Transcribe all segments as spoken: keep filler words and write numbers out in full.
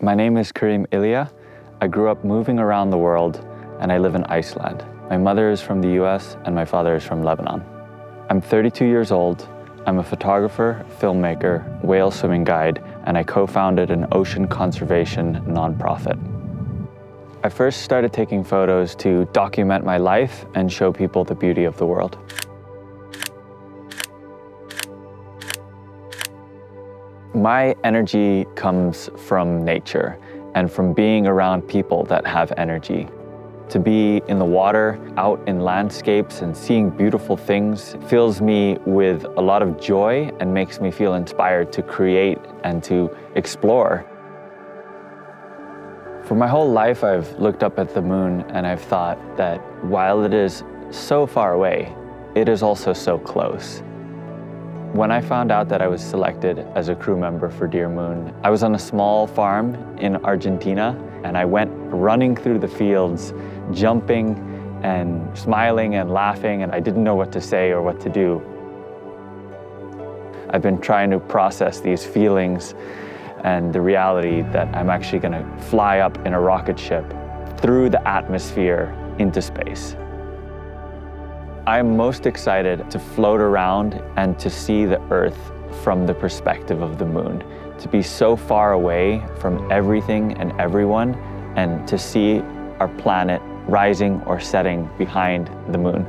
My name is Karim Iliya. I grew up moving around the world and I live in Iceland. My mother is from the U S and my father is from Lebanon. I'm thirty-two years old. I'm a photographer, filmmaker, whale swimming guide, and I co-founded an ocean conservation nonprofit. I first started taking photos to document my life and show people the beauty of the world. My energy comes from nature and from being around people that have energy. To be in the water, out in landscapes and seeing beautiful things fills me with a lot of joy and makes me feel inspired to create and to explore. For my whole life, I've looked up at the moon and I've thought that while it is so far away, it is also so close. When I found out that I was selected as a crew member for Dear Moon, I was on a small farm in Argentina and I went running through the fields, jumping and smiling and laughing, and I didn't know what to say or what to do. I've been trying to process these feelings and the reality that I'm actually going to fly up in a rocket ship through the atmosphere into space. I'm most excited to float around and to see the Earth from the perspective of the moon, to be so far away from everything and everyone, and to see our planet rising or setting behind the moon.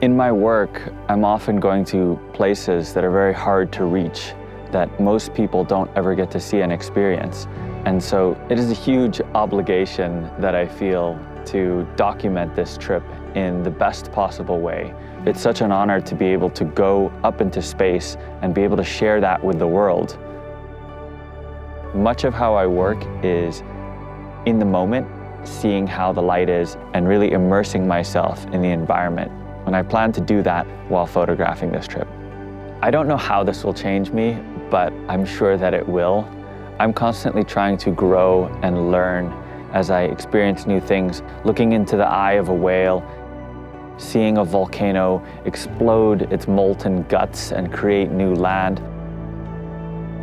In my work, I'm often going to places that are very hard to reach, that most people don't ever get to see and experience. And so it is a huge obligation that I feel to document this trip in the best possible way. It's such an honor to be able to go up into space and be able to share that with the world. Much of how I work is in the moment, seeing how the light is and really immersing myself in the environment. And I plan to do that while photographing this trip. I don't know how this will change me, but I'm sure that it will. I'm constantly trying to grow and learn as I experience new things, looking into the eye of a whale, seeing a volcano explode its molten guts and create new land.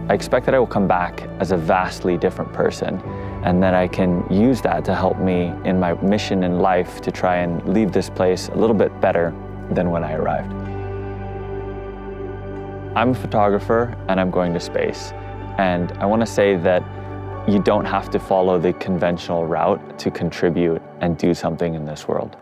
I expect that I will come back as a vastly different person, and that I can use that to help me in my mission in life to try and leave this place a little bit better than when I arrived. I'm a photographer and I'm going to space, and I want to say that you don't have to follow the conventional route to contribute and do something in this world.